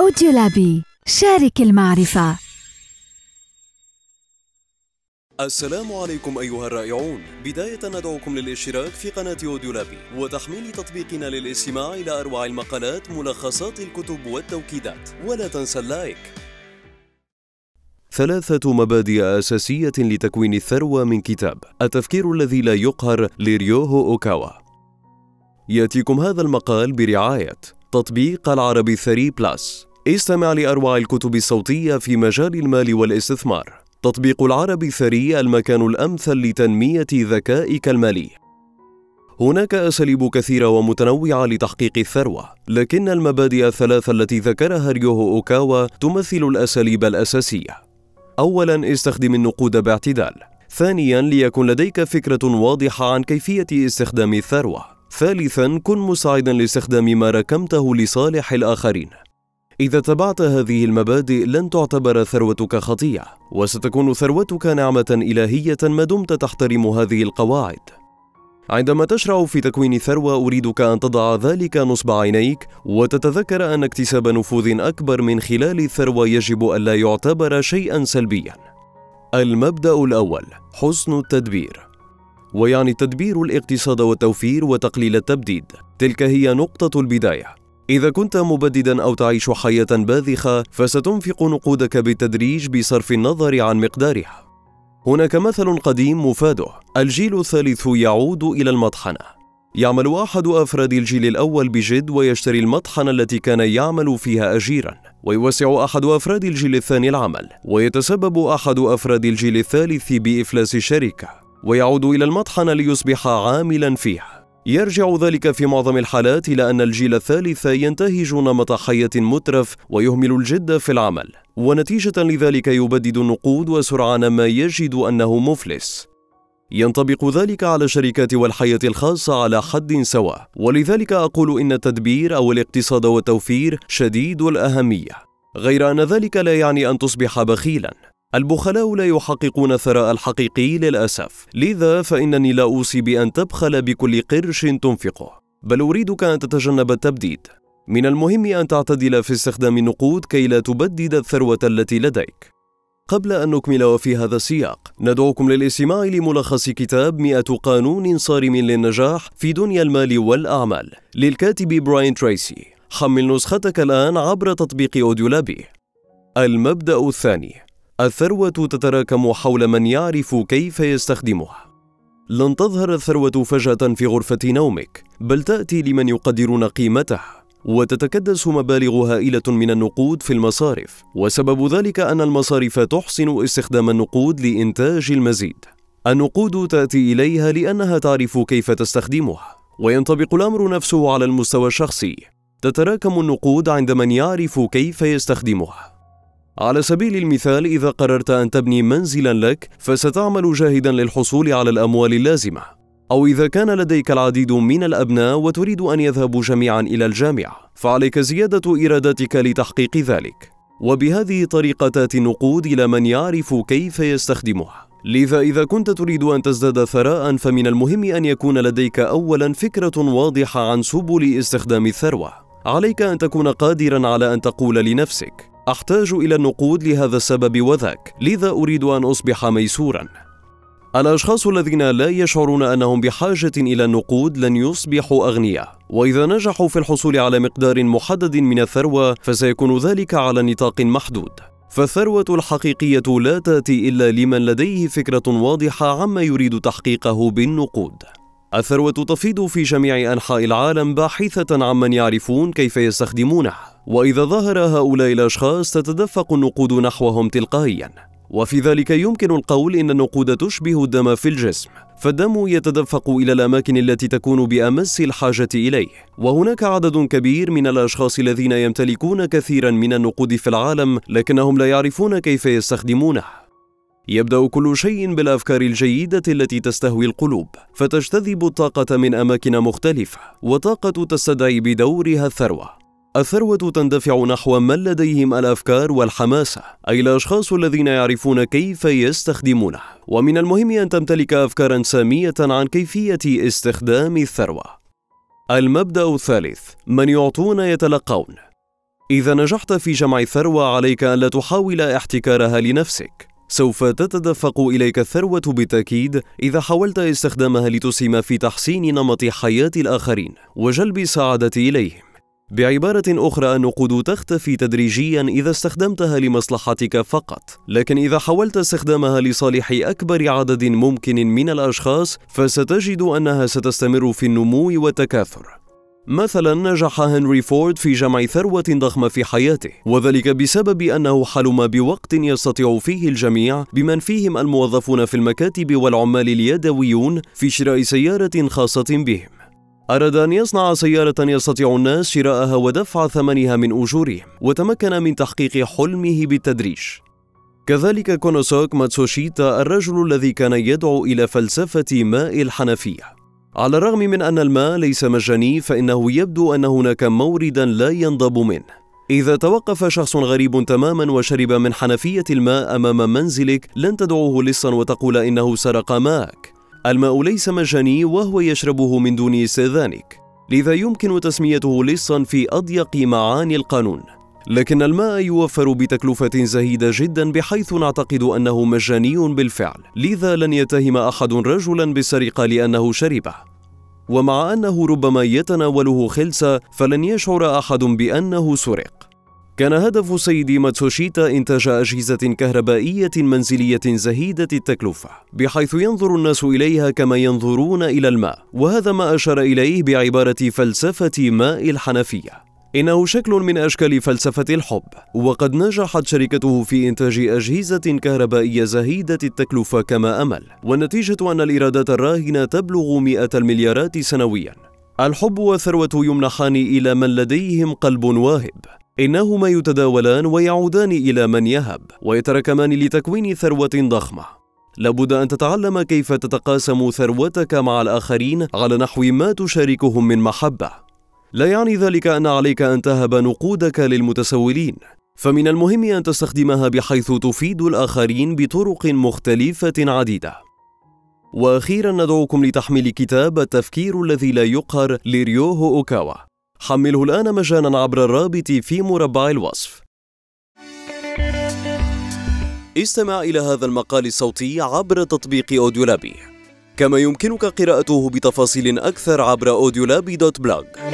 أوديولابي، شارك المعرفة. السلام عليكم أيها الرائعون. بداية ندعوكم للاشتراك في قناة أوديولابي وتحميل تطبيقنا للاستماع إلى أروع المقالات، ملخصات الكتب والتوكيدات، ولا تنسى اللايك. 3 مبادئ أساسية لتكوين الثروة من كتاب التفكير الذي لا يُقهر لريوهو أوكاوا. يأتيكم هذا المقال برعاية تطبيق العربي الثري بلاس. استمع لأروع الكتب الصوتية في مجال المال والاستثمار. تطبيق العربي الثري المكان الأمثل لتنمية ذكائك المالي. هناك أساليب كثيرة ومتنوعة لتحقيق الثروة، لكن المبادئ الثلاثة التي ذكرها ريوهو أوكاوا تمثل الأساليب الأساسية. أولاً، استخدم النقود باعتدال. ثانياً، ليكن لديك فكرة واضحة عن كيفية استخدام الثروة. ثالثاً، كن مساعداً لاستخدام ما ركمته لصالح الآخرين. إذا اتبعت هذه المبادئ لن تعتبر ثروتك خطية، وستكون ثروتك نعمة إلهية ما دمت تحترم هذه القواعد. عندما تشرع في تكوين ثروة، أريدك أن تضع ذلك نصب عينيك وتتذكر أن اكتساب نفوذ أكبر من خلال الثروة يجب أن لا يعتبر شيئاً سلبياً. المبدأ الأول، حسن التدبير، ويعني التدبير الاقتصاد والتوفير وتقليل التبديد. تلك هي نقطة البداية. إذا كنت مبدداً أو تعيش حياة باذخة، فستنفق نقودك بالتدريج بصرف النظر عن مقدارها. هناك مثل قديم مفاده: الجيل الثالث يعود إلى المطحنة. يعمل أحد أفراد الجيل الأول بجد ويشتري المطحنة التي كان يعمل فيها أجيراً، ويوسع أحد أفراد الجيل الثاني العمل، ويتسبب أحد أفراد الجيل الثالث بإفلاس الشركة، ويعود إلى المطحنة ليصبح عاملاً فيها. يرجع ذلك في معظم الحالات إلى أن الجيل الثالث ينتهج نمط حياة مترف ويهمل الجد في العمل، ونتيجة لذلك يبدد النقود وسرعان ما يجد أنه مفلس. ينطبق ذلك على الشركات والحياة الخاصة على حد سواء، ولذلك أقول إن التدبير أو الاقتصاد والتوفير شديد الأهمية، غير أن ذلك لا يعني أن تصبح بخيلاً. البخلاء لا يحققون الثراء الحقيقي للأسف، لذا فإنني لا أوصي بأن تبخل بكل قرش تنفقه، بل أريدك أن تتجنب التبديد. من المهم أن تعتدل في استخدام النقود كي لا تبدد الثروة التي لديك. قبل أن نكمل وفي هذا السياق، ندعوكم للاستماع لملخص كتاب 100 قانون صارم للنجاح في دنيا المال والأعمال للكاتب براين تريسي. حمل نسختك الآن عبر تطبيق أوديولابي. المبدأ الثاني، الثروة تتراكم حول من يعرف كيف يستخدمها. لن تظهر الثروة فجأة في غرفة نومك، بل تأتي لمن يقدرون قيمتها. وتتكدس مبالغ هائلة من النقود في المصارف، وسبب ذلك أن المصارف تحسن استخدام النقود لإنتاج المزيد. النقود تأتي إليها لأنها تعرف كيف تستخدمها، وينطبق الأمر نفسه على المستوى الشخصي. تتراكم النقود عند من يعرف كيف يستخدمها. على سبيل المثال، إذا قررت أن تبني منزلا لك، فستعمل جاهدا للحصول على الأموال اللازمة. أو إذا كان لديك العديد من الأبناء وتريد أن يذهبوا جميعا إلى الجامعة، فعليك زيادة إرادتك لتحقيق ذلك. وبهذه الطريقة تأتي النقود إلى من يعرف كيف يستخدمها. لذا إذا كنت تريد أن تزداد ثراء، فمن المهم أن يكون لديك أولا فكرة واضحة عن سبل استخدام الثروة. عليك أن تكون قادرا على أن تقول لنفسك: أحتاج إلى النقود لهذا السبب وذاك، لذا أريد أن أصبح ميسورا. الأشخاص الذين لا يشعرون أنهم بحاجة إلى النقود لن يصبحوا أغنياء، وإذا نجحوا في الحصول على مقدار محدد من الثروة، فسيكون ذلك على نطاق محدود. فالثروة الحقيقية لا تأتي إلا لمن لديه فكرة واضحة عما يريد تحقيقه بالنقود. الثروة تفيض في جميع أنحاء العالم باحثة عمن يعرفون كيف يستخدمونها، وإذا ظهر هؤلاء الأشخاص تتدفق النقود نحوهم تلقائياً. وفي ذلك يمكن القول إن النقود تشبه الدم في الجسم، فالدم يتدفق إلى الأماكن التي تكون بأمس الحاجة إليه. وهناك عدد كبير من الأشخاص الذين يمتلكون كثيرا من النقود في العالم، لكنهم لا يعرفون كيف يستخدمونها. يبدأ كل شيء بالأفكار الجيدة التي تستهوي القلوب، فتجتذب الطاقة من أماكن مختلفة، وطاقة تستدعي بدورها الثروة. الثروة تندفع نحو من لديهم الأفكار والحماسة، أي الأشخاص الذين يعرفون كيف يستخدمونه. ومن المهم أن تمتلك أفكاراً سامية عن كيفية استخدام الثروة. المبدأ الثالث، من يعطون يتلقون. إذا نجحت في جمع الثروة عليك ألا تحاول احتكارها لنفسك، سوف تتدفق إليك الثروة بالتأكيد إذا حاولت استخدامها لتسهم في تحسين نمط حياة الآخرين وجلب السعادة إليهم. بعبارة أخرى، النقود تختفي تدريجياً إذا استخدمتها لمصلحتك فقط، لكن إذا حاولت استخدامها لصالح أكبر عدد ممكن من الأشخاص فستجد أنها ستستمر في النمو والتكاثر. مثلاً، نجح هنري فورد في جمع ثروة ضخمة في حياته، وذلك بسبب أنه حلم بوقت يستطيع فيه الجميع بمن فيهم الموظفون في المكاتب والعمال اليدويون في شراء سيارة خاصة بهم. أراد أن يصنع سيارة يستطيع الناس شراءها ودفع ثمنها من أجورهم، وتمكن من تحقيق حلمه بالتدريج. كذلك كونوسوك ماتسوشيتا، الرجل الذي كان يدعو إلى فلسفة ماء الحنفية. على الرغم من أن الماء ليس مجاني، فإنه يبدو أن هناك موردا لا ينضب منه. إذا توقف شخص غريب تماما وشرب من حنفية الماء أمام منزلك، لن تدعوه لصا وتقول إنه سرق ماءك. الماء ليس مجاني وهو يشربه من دون استئذانك، لذا يمكن تسميته لصا في أضيق معاني القانون. لكن الماء يوفر بتكلفة زهيدة جدا، بحيث نعتقد أنه مجاني بالفعل، لذا لن يتهم أحد رجلا بالسرقة لأنه شربه. ومع أنه ربما يتناوله خلسة، فلن يشعر أحد بأنه سرق. كان هدف السيد ماتسوشيتا إنتاج أجهزة كهربائية منزلية زهيدة التكلفة، بحيث ينظر الناس إليها كما ينظرون إلى الماء، وهذا ما أشار إليه بعبارة فلسفة ماء الحنفية. إنه شكل من أشكال فلسفة الحب، وقد نجحت شركته في إنتاج أجهزة كهربائية زهيدة التكلفة كما أمل، والنتيجة أن الإيرادات الراهنة تبلغ 100 المليارات سنوياً. الحب والثروة يمنحان إلى من لديهم قلب واهب، إنهما يتداولان ويعودان إلى من يهب، ويتراكمان لتكوين ثروة ضخمة. لابد أن تتعلم كيف تتقاسم ثروتك مع الآخرين على نحو ما تشاركهم من محبة. لا يعني ذلك أن عليك أن تهب نقودك للمتسولين، فمن المهم أن تستخدمها بحيث تفيد الآخرين بطرق مختلفة عديدة. وأخيرا، ندعوكم لتحميل كتاب التفكير الذي لا يُقهر لريوهو أوكاوا. حمله الآن مجانا عبر الرابط في مربع الوصف. استمع إلى هذا المقال الصوتي عبر تطبيق أوديولابي، كما يمكنك قراءته بتفاصيل أكثر عبر audiolaby.blog.